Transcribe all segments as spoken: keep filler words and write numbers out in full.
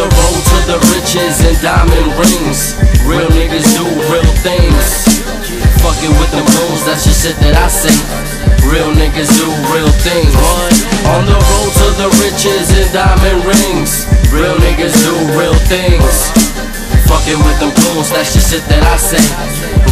on the road to the riches and diamond rings. Real niggas do real things. Fucking with them goons, that's the shit that I say. Real niggas do real things. On the road to the riches and diamond rings. Real niggas do real things. Fucking with them goons, that's the shit that I say.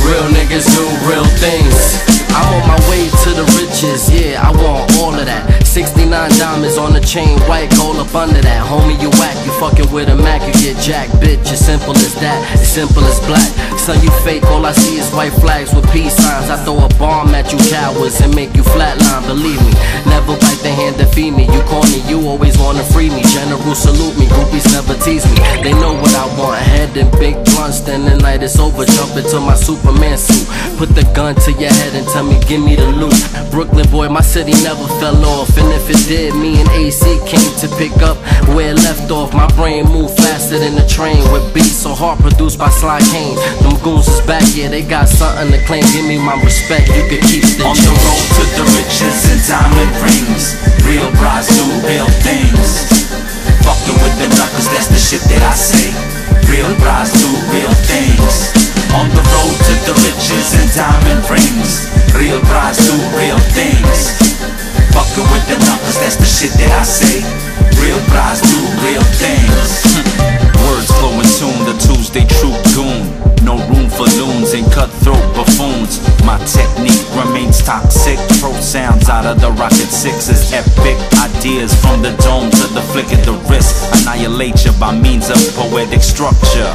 Real niggas do real things. I'm on my way to the riches, yeah, I want all of that. Sixty-nine diamonds on the chain, white gold up under that. Homie, you whack, you fucking with a Mac, you get jacked. Bitch, as simple as that, as simple as black. Son, you fake, all I see is white flags with peace signs. I throw a bomb at you cowards and make you flatline, believe me. Never bite the hand that feed me, you corny, you always wanna free me. General salute me, groupies never tease me. They know what I want, head and big blunts. Then the night is over, jump into my Superman suit. Put the gun to your head and tell me, give me the loot. Brooklyn boy, my city never fell off. And if it did, me and A C came to pick up where it left off. My brain moved faster than a train with beats so hard produced by Sly Kane. Them goons is back, yeah, they got something to claim. Give me my respect, you could keep the on the road to the riches and diamond rings. Real brides do real things. Fucking with the knuckles, that's the shit that I say. Real brides do real things. On the road to the riches and diamond rings. Real brides do real things. Fuckin' with the numbers, that's the shit that I say. Real brides do real things. Words flow in tune, the Tuesday true goon. No room for loons and cutthroat buffoons. My technique remains toxic. Pro sounds out of the rocket sixes. Epic ideas from the dome to the flick of the wrist. Annihilate you by means of poetic structure.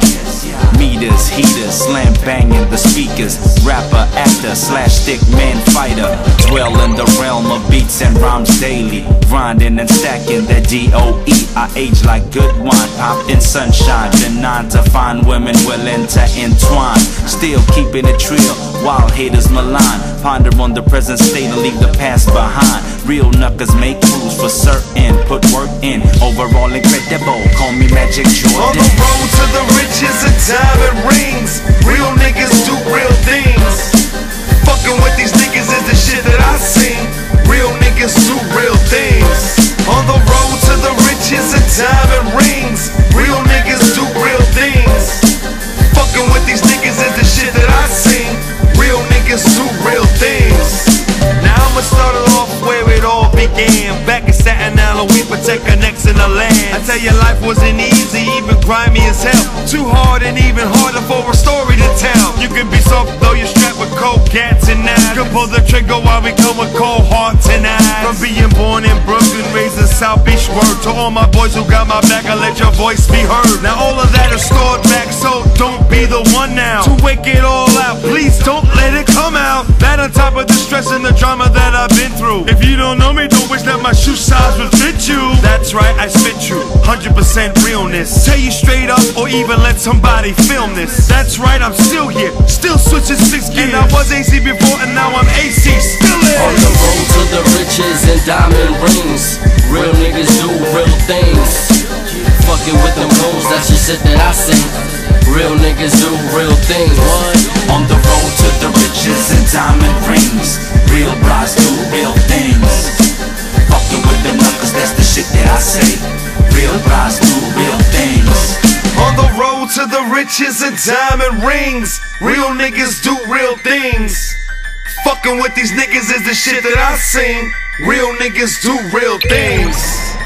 Meters, heaters, slam banging the speakers. Rapper, actor, slash stick man, fighter. Dwell in the realm of beats and rhymes daily. Grinding and stacking that D O E. I age like good wine, pop in sunshine. Denied to find women willing to entwine. Still keeping it real, while haters malign. Ponder on the present state and leave the past behind. Real knuckers make moves for certain. Put work in, overall incredible. Call me Magic Jordan. On the road to the riches and diamond rings. Real niggas do real things. Fucking with these niggas is the shit that I seen. Real niggas do real things. On the road to the riches and diamond rings. Real niggas do real things. Fucking with these niggas is the shit that I seen. Real niggas do real things. Now I'ma start it off where it all began. Back in Staten Island, we protect our necks in the land. I tell you life wasn't easy, even grimy as hell. Too hard and even harder for a story to tell. You can be soft though you're strapped with cold cats and knives. You can pull the trigger while we come with cold hearts and eyes. From being born in Brooklyn, raised in South Beach, word to all my boys who got my back, I let your voice be heard. Now all of that is stored back, so don't be the one now to wake it all out, please don't let it come out. That on top of the stress and the drama that I've been through. If you don't know me, don't wish that my shoe size would fit you. That's right, I spit you, one hundred percent realness. Tell you straight up, or even let somebody film this. That's right, I'm still here, still switching six gears. And I was A C before, and now I'm A C, still is. On the road to the riches and diamond rings. Real niggas do real things. Fucking with them goons, that's the shit that I say. Real niggas do real things. On the road to the riches and diamond rings. Real brides do real things. Fucking with the knuckles, that's the shit that I say. Real brides do real things. On the road to the riches and diamond rings. Real niggas do real things. Fucking with these niggas is the shit that I seen. Real niggas do real things.